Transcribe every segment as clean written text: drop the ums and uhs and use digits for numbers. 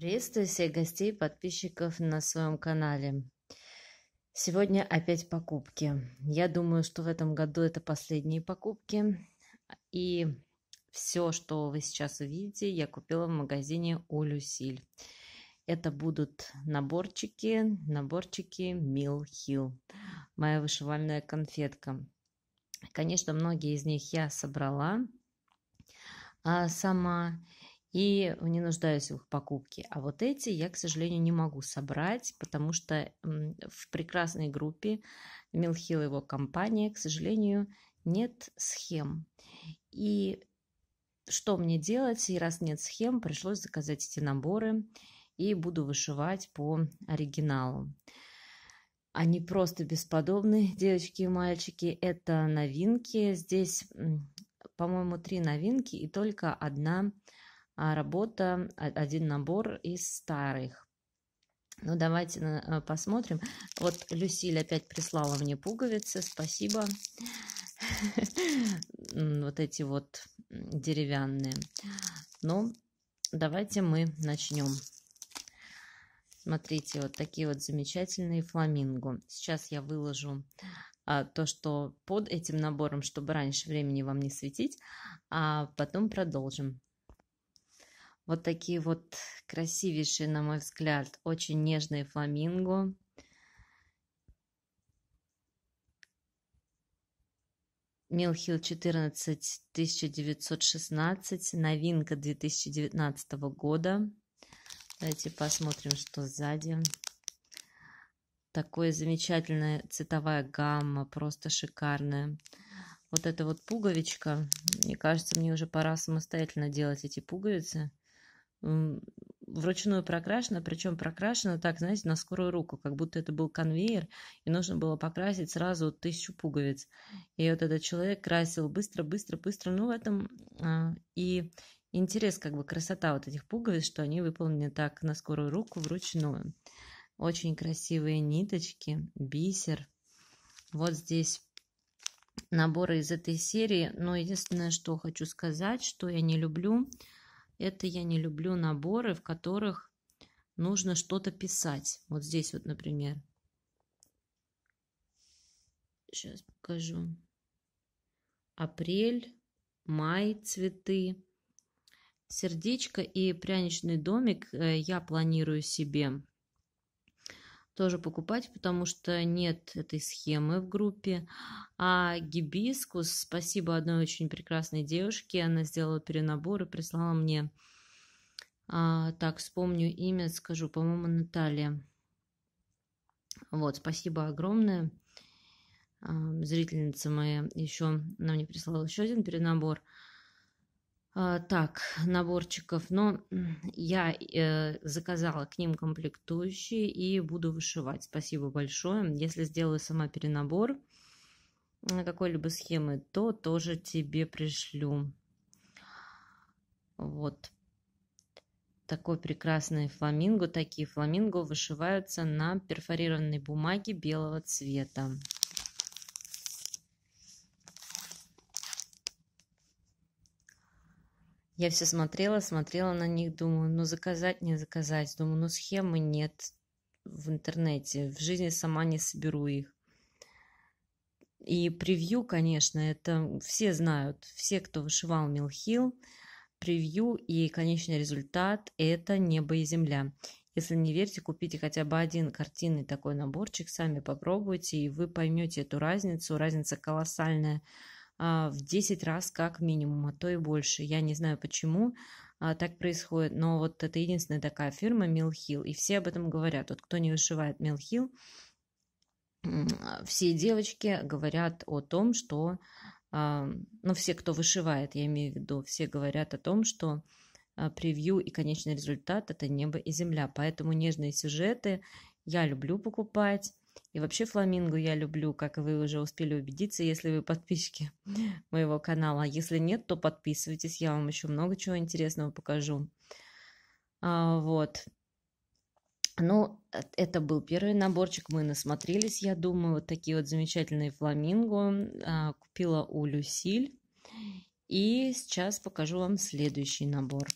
Приветствую всех гостей и подписчиков на своем канале. Сегодня опять покупки. Я думаю, что в этом году это последние покупки. И все, что вы сейчас увидите, я купила в магазине у Люсиль. Это будут наборчики Mill Hill. Моя вышивальная конфетка. Конечно, многие из них я собрала сама. И не нуждаюсь в их покупке. А вот эти я, к сожалению, не могу собрать, потому что в прекрасной группе Mill Hill и его компания, к сожалению, нет схем. И что мне делать? И раз нет схем, пришлось заказать эти наборы. И буду вышивать по оригиналу. Они просто бесподобны, девочки и мальчики. Это новинки. Здесь, по-моему, 3 новинки и только одна работа, один набор из старых. Ну, давайте посмотрим. Вот Люсиль опять прислала мне пуговицы. Спасибо. Вот эти вот деревянные. Ну, давайте мы начнем. Смотрите, вот такие вот замечательные фламинго. Сейчас я выложу то, что под этим набором, чтобы раньше времени вам не светить, а потом продолжим. Вот такие вот красивейшие, на мой взгляд, очень нежные фламинго. Mill Hill 14 1916, новинка 2019 года. Давайте посмотрим, что сзади. Такая замечательная цветовая гамма, просто шикарная. Вот эта вот пуговичка. Мне кажется, мне уже пора самостоятельно делать эти пуговицы. Вручную прокрашено, причем прокрашено так, знаете, на скорую руку, как будто это был конвейер, и нужно было покрасить сразу 1000 пуговиц. И вот этот человек красил быстро. Ну, в этом и интерес, как бы красота вот этих пуговиц, что они выполнены так на скорую руку, вручную. Очень красивые ниточки, бисер. Вот здесь наборы из этой серии. Но единственное, что хочу сказать, что я не люблю... Это я не люблю наборы, в которых нужно что-то писать. Вот здесь вот, например. Сейчас покажу. Апрель, май, цветы. Сердечко и пряничный домик я планирую себе тоже покупать, потому что нет этой схемы в группе. А гибискус, спасибо одной очень прекрасной девушке, она сделала перенабор и прислала мне, так, вспомню имя, скажу, по-моему, Наталья. Вот, спасибо огромное, зрительница моя, еще она мне прислала еще один перенабор. Так, наборчиков, но я заказала к ним комплектующие и буду вышивать. Спасибо большое. Если сделаю сама перенабор какой-либо схемы, то тоже тебе пришлю. Вот. Такой прекрасный фламинго. Такие фламинго вышиваются на перфорированной бумаге белого цвета. Я все смотрела на них, думаю, ну заказать, не заказать. Думаю, ну схемы нет в интернете, в жизни сама не соберу их. И превью, конечно, это все знают, все, кто вышивал Mill Hill, превью и конечный результат – это небо и земля. Если не верите, купите хотя бы один картинный такой наборчик, сами попробуйте, и вы поймете эту разницу, разница колоссальная. В 10 раз как минимум, а то и больше. Я не знаю, почему так происходит, но вот это единственная такая фирма Mill Hill, и все об этом говорят. Вот кто не вышивает Mill Hill, все девочки говорят о том, что... Ну, все, кто вышивает, я имею в виду, все говорят о том, что превью и конечный результат – это небо и земля. Поэтому нежные сюжеты я люблю покупать. И вообще фламинго я люблю, как вы уже успели убедиться, если вы подписчики моего канала. Если нет, то подписывайтесь, я вам еще много чего интересного покажу. Вот. Ну, это был первый наборчик, мы насмотрелись, я думаю. Вот такие вот замечательные фламинго купила у Люсиль. И сейчас покажу вам следующий набор.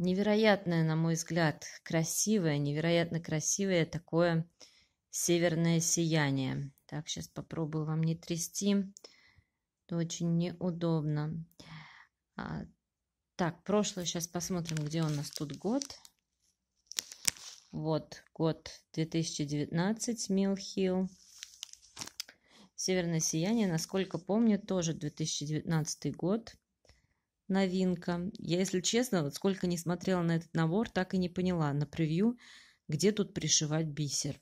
невероятное, на мой взгляд, красивое, невероятно красивое такое северное сияние. Так, сейчас попробую вам не трясти. Это очень неудобно. Так, прошлое сейчас посмотрим, где у нас тут год. Вот год 2019, Mill Hill. Северное сияние, насколько помню, тоже 2019 год. Новинка. Я, если честно, вот сколько не смотрела на этот набор, так и не поняла на превью, где тут пришивать бисер.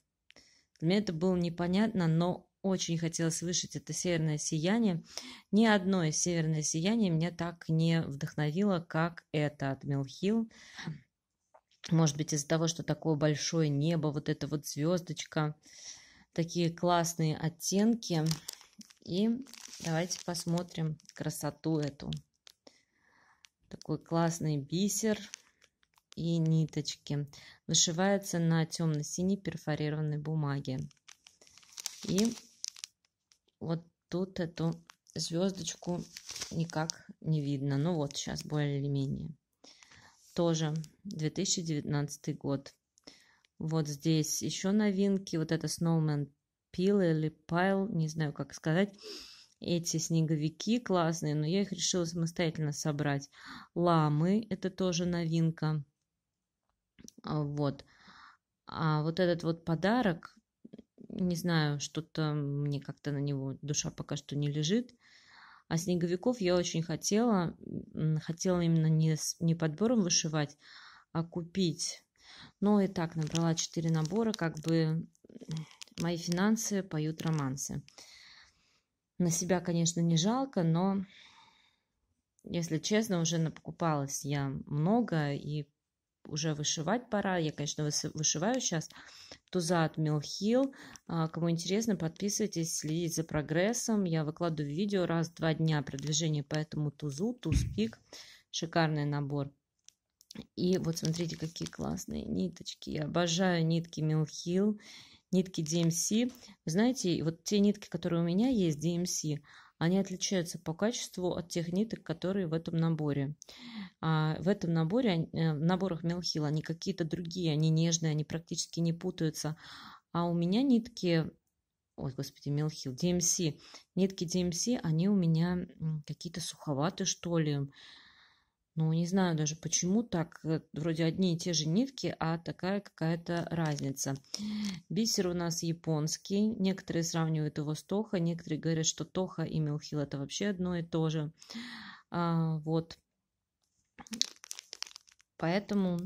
Для меня это было непонятно, но очень хотелось слышать это северное сияние. Ни одно из северное сияние меня так не вдохновило, как это от Mill Hill. Может быть, из-за того, что такое большое небо, вот эта вот звездочка, такие классные оттенки. И давайте посмотрим красоту эту. Такой классный бисер и ниточки. Вышивается на темно-синей перфорированной бумаге. И вот тут эту звездочку никак не видно. Ну вот сейчас более-менее. Тоже 2019 год. Вот здесь еще новинки. Вот это Snowman Peel или Pile, не знаю, как сказать. Эти снеговики классные, но я их решила самостоятельно собрать. Ламы, это тоже новинка. Вот. А вот этот вот подарок, не знаю, что-то мне как-то на него душа пока что не лежит. А снеговиков я очень хотела. Хотела именно не подбором вышивать, а купить. Но и так набрала 4 набора. Как бы мои финансы поют романсы. На себя, конечно, не жалко, но, если честно, уже напокупалась я много, и уже вышивать пора. Я, конечно, вышиваю сейчас туза от Mill Hill. Кому интересно, подписывайтесь, следите за прогрессом. Я выкладываю видео раз в 2 дня продвижение по этому тузу, туз-пик. Шикарный набор. И вот смотрите, какие классные ниточки. Я обожаю нитки Mill Hill. Нитки DMC, вы знаете, вот те нитки, которые у меня есть, DMC, они отличаются по качеству от тех ниток, которые в этом наборе. В этом наборе, в наборах Mill Hill, они какие-то другие, они нежные, они практически не путаются. А у меня нитки, ой, господи, Mill Hill, DMC, нитки DMC, они у меня какие-то суховатые, что ли. Ну, не знаю даже, почему так. Вроде одни и те же нитки, а такая какая-то разница. Бисер у нас японский. Некоторые сравнивают его с Тоха. Некоторые говорят, что Тоха и Mill Hill это вообще одно и то же. Вот. Поэтому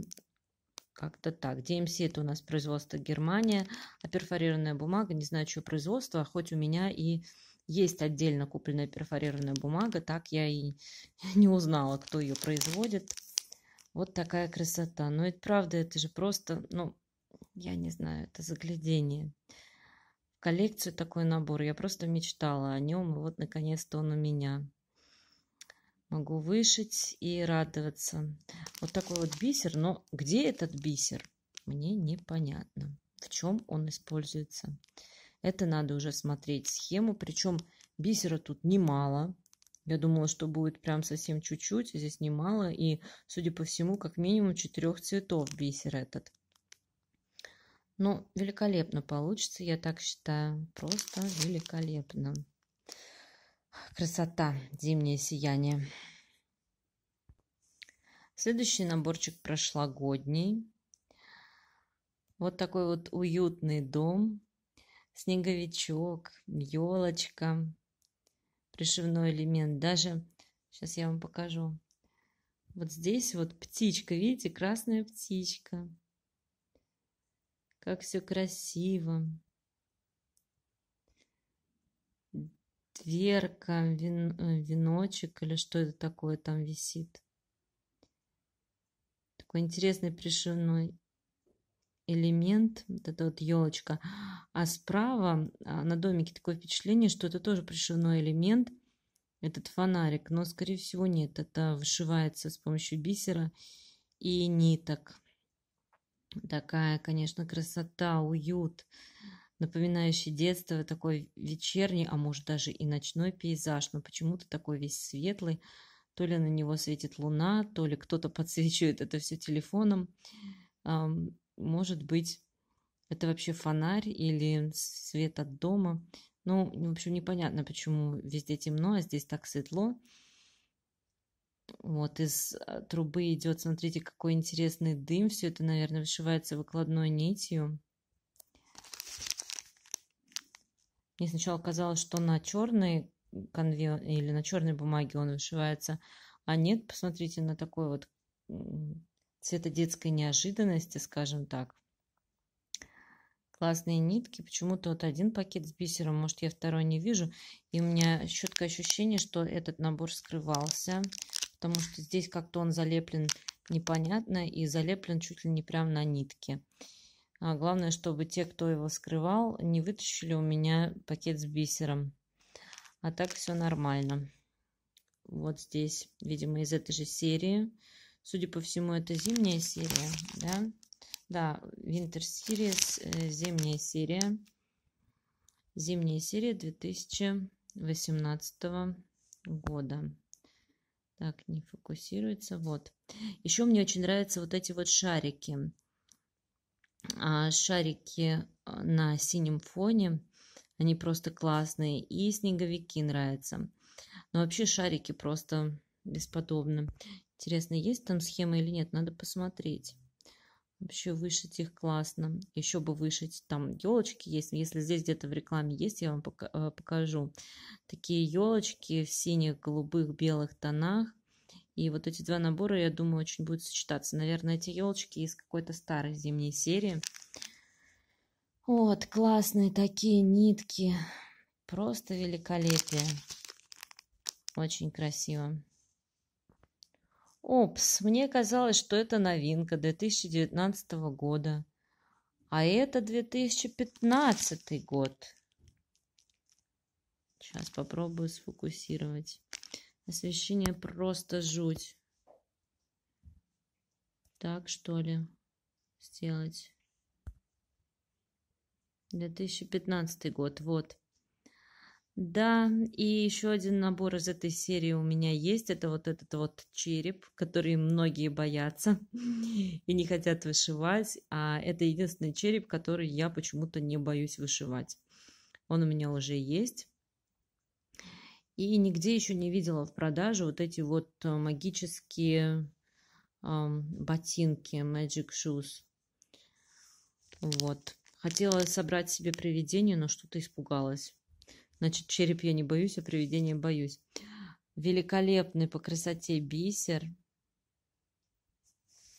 как-то так. DMC это у нас производство Германия. А перфорированная бумага, не знаю, что производство, хоть у меня и... Есть отдельно купленная перфорированная бумага, так я и не узнала, кто ее производит. Вот такая красота. Но это правда, это же просто, ну, я не знаю, это заглядение. В коллекцию такой набор, я просто мечтала о нем, и вот наконец-то он у меня. Могу вышить и радоваться. Вот такой вот бисер, но где этот бисер, мне непонятно, в чем он используется. Это надо уже смотреть схему. Причем бисера тут немало. Я думала, что будет прям совсем чуть-чуть. Здесь немало. И, судя по всему, как минимум 4 цветов бисер этот. Но великолепно получится, я так считаю. Просто великолепно. Красота. Зимнее сияние. Следующий наборчик прошлогодний. Вот такой вот уютный дом. Снеговичок, елочка, пришивной элемент. Даже, сейчас я вам покажу, вот здесь вот птичка, видите, красная птичка. Как все красиво. Дверка, веночек или что это такое там висит. Такой интересный пришивной элемент, вот эта вот елочка. А справа на домике такое впечатление, что это тоже пришивной элемент, этот фонарик, но скорее всего нет, это вышивается с помощью бисера и ниток. Такая, конечно, красота, уют, напоминающий детство, такой вечерний, а может даже и ночной пейзаж, но почему-то такой весь светлый, То ли на него светит луна, то ли кто-то подсвечивает это все телефоном. Может быть, это вообще фонарь или свет от дома. Ну, в общем, непонятно, почему везде темно, а здесь так светло. Вот, из трубы идет, смотрите, какой интересный дым. Все это, наверное, вышивается выкладной нитью. Мне сначала казалось, что на черной конве или на черной бумаге он вышивается, а нет, посмотрите на такой вот цвета детской неожиданности, скажем так. Классные нитки. Почему-то вот один пакет с бисером, может, я второй не вижу, и у меня чуткое ощущение, что этот набор скрывался, потому что здесь как-то он залеплен непонятно и залеплен чуть ли не прям на нитке. А главное, чтобы те, кто его скрывал, не вытащили у меня пакет с бисером. А так все нормально. Вот здесь, видимо, из этой же серии. Судя по всему, это зимняя серия. Да, Winter Series, зимняя серия. Зимняя серия 2018 года. Так, не фокусируется. Вот. Еще мне очень нравятся вот эти вот шарики. Шарики на синем фоне. Они просто классные. И снеговики нравятся. Но вообще шарики просто бесподобны. Интересно, есть там схема или нет? Надо посмотреть. Вообще вышить их классно. Еще бы вышить. Там елочки есть. Если здесь где-то в рекламе есть, я вам покажу. Такие елочки в синих, голубых, белых тонах. И вот эти два набора, я думаю, очень будут сочетаться. Наверное, эти елочки из какой-то старой зимней серии. Вот, классные такие нитки. Просто великолепие. Очень красиво. Опс, мне казалось, что это новинка 2019 года. А это 2015 год. Сейчас попробую сфокусировать. Освещение просто жуть. Так, что ли, сделать? 2015 год, вот. Да, и еще один набор из этой серии у меня есть. Это вот этот вот череп, который многие боятся и не хотят вышивать. А это единственный череп, который я почему-то не боюсь вышивать. Он у меня уже есть. И нигде еще не видела в продаже вот эти вот магические ботинки Magic Shoes. Вот. Хотела собрать себе привидение, но что-то испугалась. Значит, череп я не боюсь, а привидение боюсь. Великолепный по красоте бисер.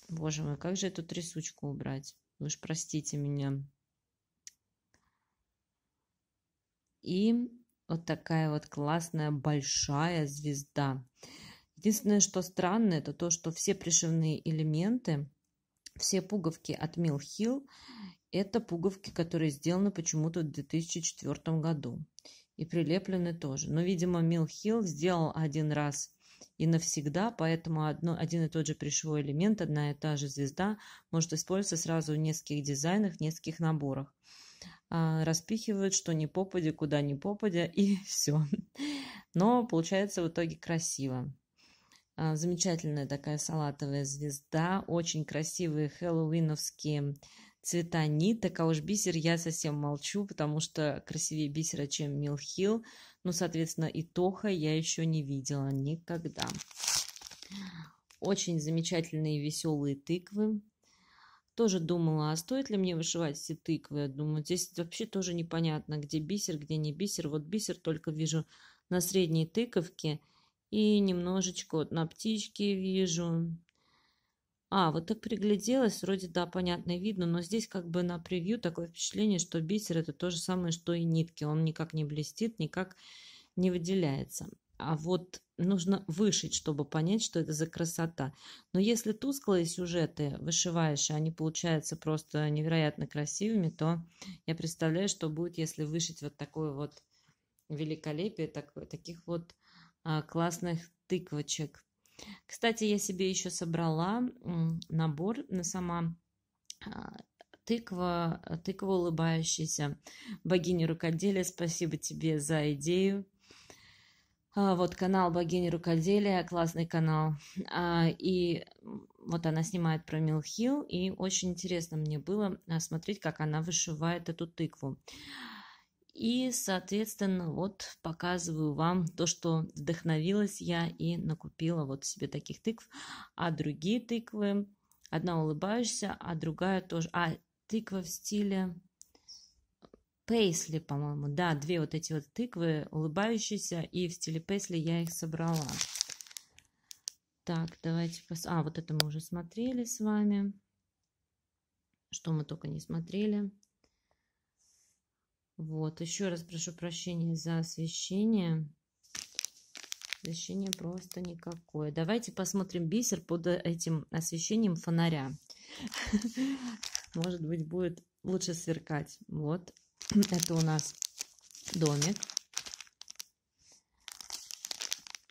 Боже мой, как же эту трясучку убрать? Вы уж простите меня. И вот такая вот классная большая звезда. Единственное, что странно, это то, что все пришивные элементы, все пуговки от Mill Hill, это пуговки, которые сделаны почему-то в 2004 году. И прилеплены тоже. Но, видимо, Mill Hill сделал один раз и навсегда, поэтому один и тот же пришивой элемент, одна и та же звезда может использоваться сразу в нескольких дизайнах, в нескольких наборах. Распихивают, что ни попадя, куда ни попадя, и все. Но получается в итоге красиво. Замечательная такая салатовая звезда. Очень красивые хэллоуиновские цвета ниток. А уж бисер я совсем молчу, потому что красивее бисера, чем Mill Hill. Ну, соответственно, и Тоха я еще не видела никогда. Очень замечательные веселые тыквы. Тоже думала, а стоит ли мне вышивать все тыквы? Я думаю, здесь вообще тоже непонятно, где бисер, где не бисер. Вот бисер только вижу на средней тыковке. И немножечко вот на птичке вижу. А, вот так пригляделась. Вроде, да, понятно, видно. Но здесь как бы на превью такое впечатление, что бисер это то же самое, что и нитки. Он никак не блестит, никак не выделяется. А вот нужно вышить, чтобы понять, что это за красота. Но если тусклые сюжеты вышиваешь, и они получаются просто невероятно красивыми, то я представляю, что будет, если вышить вот такое вот великолепие, таких вот классных тыквочек. Кстати, я себе еще собрала набор на сама тыква улыбающаяся. Богини рукоделия, спасибо тебе за идею. Вот канал «Богини рукоделия», классный канал. И вот она снимает про Mill Hill, и очень интересно мне было смотреть, как она вышивает эту тыкву. И, соответственно, вот показываю вам то, что вдохновилась я и накупила вот себе таких тыкв. А другие тыквы, одна улыбаешься, а другая тоже... А, тыква в стиле пейсли, по-моему. Да, две вот эти вот тыквы улыбающиеся, и в стиле пейсли я их собрала. Так, давайте посмотрим. А, вот это мы уже смотрели с вами. Что мы только не смотрели. Вот, еще раз прошу прощения за освещение. Освещение просто никакое. Давайте посмотрим бисер под этим освещением фонаря. Может быть, будет лучше сверкать. Вот, это у нас домик.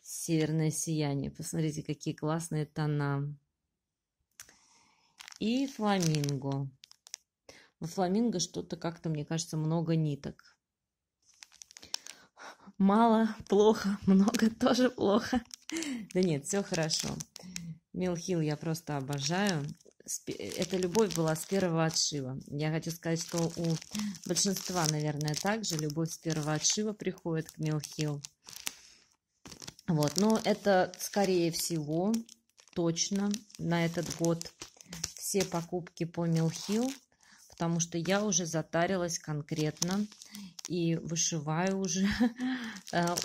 Северное сияние. Посмотрите, какие классные тона. И фламинго. У фламинго что-то как-то, мне кажется, много ниток. Мало, плохо, много тоже плохо. Да нет, все хорошо. Mill Hill я просто обожаю. Эта любовь была с первого отшива. Я хочу сказать, что у большинства, наверное, также любовь с первого отшива приходит к Mill Hill. Вот, но это, скорее всего, точно на этот год все покупки по Mill Hill. Потому что я уже затарилась конкретно и вышиваю уже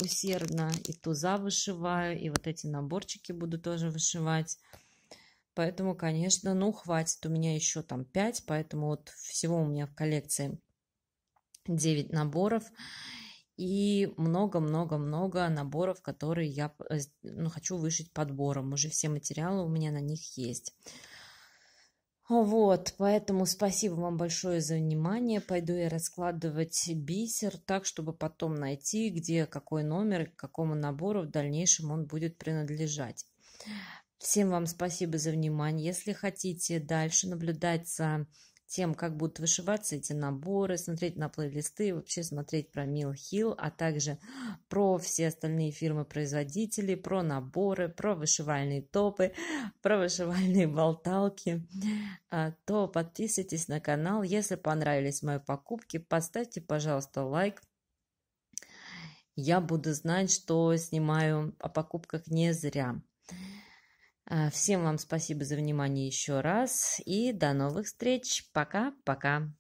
усердно. И туза вышиваю, и вот эти наборчики буду тоже вышивать. Поэтому, конечно, ну хватит. У меня еще там 5, поэтому вот всего у меня в коллекции 9 наборов. И много-много-много наборов, которые я хочу вышить подбором. Уже все материалы у меня на них есть. Вот, поэтому спасибо вам большое за внимание. Пойду я раскладывать бисер так, чтобы потом найти, где какой номер, к какому набору в дальнейшем он будет принадлежать. Всем вам спасибо за внимание. Если хотите дальше наблюдать за тем, как будут вышиваться эти наборы, смотреть на плейлисты, вообще смотреть про Mill Hill, а также про все остальные фирмы-производители, про наборы, про вышивальные топы, про вышивальные болталки, то подписывайтесь на канал. Если понравились мои покупки, поставьте, пожалуйста, лайк. Я буду знать, что снимаю о покупках не зря. Всем вам спасибо за внимание еще раз и до новых встреч. Пока-пока.